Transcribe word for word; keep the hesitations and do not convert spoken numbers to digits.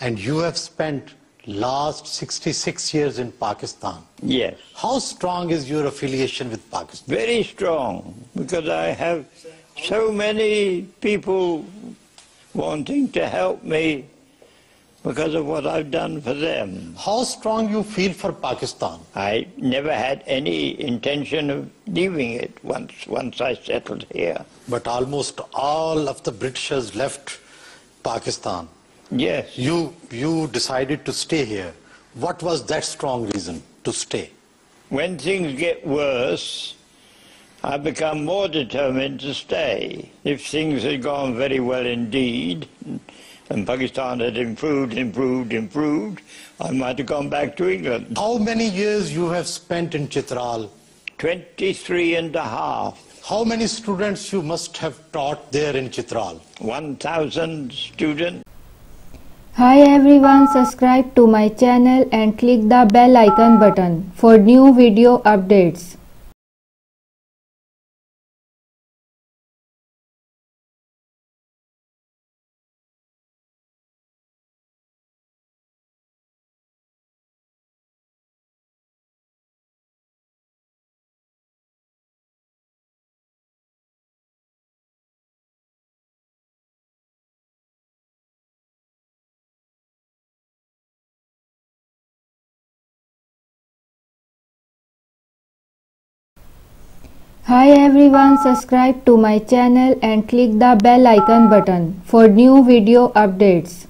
and you have spent last sixty-six years in Pakistan. Yes. How strong is your affiliation with Pakistan? Very strong, because I have so many people wanting to help me because of what I've done for them. How strong you feel for Pakistan? I never had any intention of leaving it once, once I settled here. But almost all of the Britishers left Pakistan. Yes. You, you decided to stay here. What was that strong reason to stay? When things get worse, I become more determined to stay. If things had gone very well indeed, and Pakistan had improved, improved, improved, I might have gone back to England. How many years you have spent in Chitral? twenty-three and a half. How many students you must have taught there in Chitral? one thousand students. Hi everyone, subscribe to my channel and click the bell icon button for new video updates. Hi everyone, subscribe to my channel and click the bell icon button for new video updates.